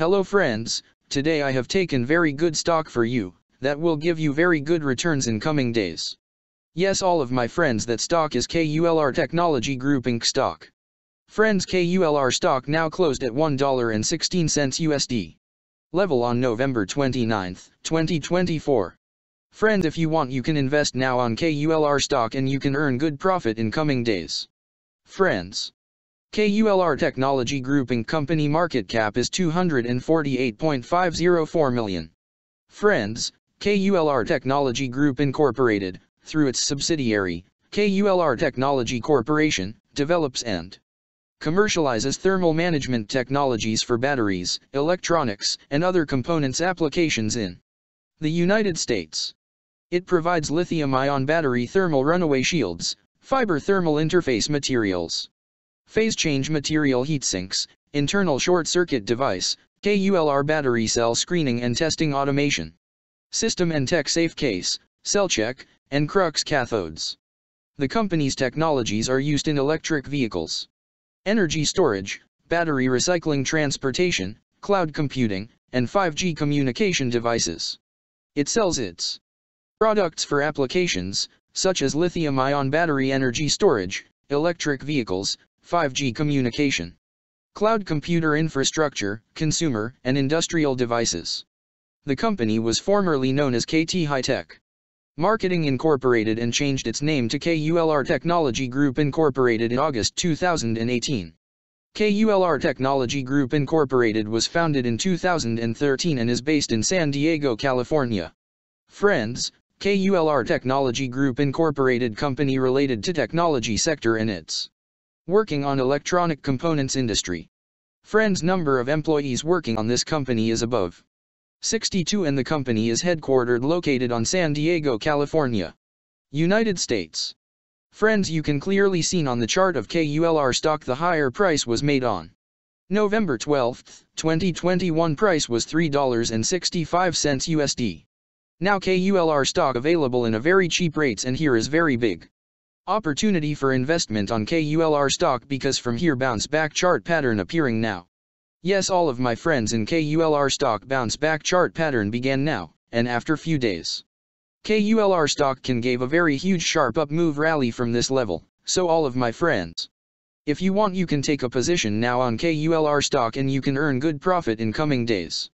Hello friends, today I have taken very good stock for you, that will give you very good returns in coming days. Yes, all of my friends, that stock is KULR Technology Group Inc stock. Friends, KULR stock now closed at $1.16 USD. Level on November 29, 2024. Friend, if you want you can invest now on KULR stock and you can earn good profit in coming days. Friends. KULR Technology Group Inc. company market cap is $248.504 million. Friends, KULR Technology Group Incorporated, through its subsidiary, KULR Technology Corporation, develops and commercializes thermal management technologies for batteries, electronics, and other components applications in the United States. It provides lithium-ion battery thermal runaway shields, fiber thermal interface materials, phase change material heatsinks, internal short circuit device, KULR battery cell screening and testing automation, system and tech safe case, cell check, and crux cathodes. The company's technologies are used in electric vehicles, energy storage, battery recycling, transportation, cloud computing, and 5G communication devices. It sells its products for applications such as lithium-ion battery energy storage, electric vehicles, 5G communication, cloud computer infrastructure, consumer and industrial devices. The company was formerly known as KT High-Tech Marketing Incorporated and changed its name to KULR Technology Group Incorporated in August 2018. KULR Technology Group Incorporated was founded in 2013 and is based in San Diego, California. Friends, KULR Technology Group Incorporated company related to technology sector and its working on electronic components industry. Friends, number of employees working on this company is above 62 and the company is headquartered located on San Diego, California, United States. Friends, you can clearly seen on the chart of KULR stock the higher price was made on November 12, 2021 price was $3.65 USD. Now KULR stock available in a very cheap rates and here is very big opportunity for investment on KULR stock because from here bounce back chart pattern appearing now. Yes, all of my friends, in KULR stock bounce back chart pattern began now, and after few days KULR stock can give a very huge sharp up move rally from this level, so all of my friends, if you want you can take a position now on KULR stock and you can earn good profit in coming days.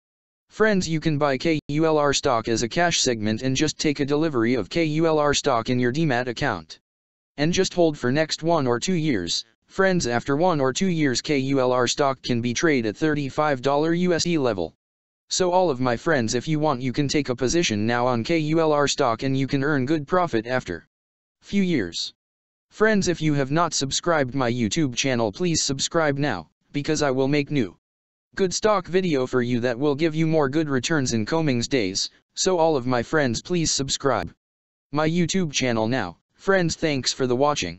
Friends, you can buy KULR stock as a cash segment and just take a delivery of KULR stock in your DMAT account. And just hold for next 1 or 2 years, friends. After 1 or 2 years KULR stock can be traded at $35 USD level. So all of my friends, if you want you can take a position now on KULR stock and you can earn good profit after few years. Friends, if you have not subscribed my YouTube channel, please subscribe now, because I will make new good stock video for you that will give you more good returns in coming days, so all of my friends please subscribe my YouTube channel now. Friends, thanks for the watching.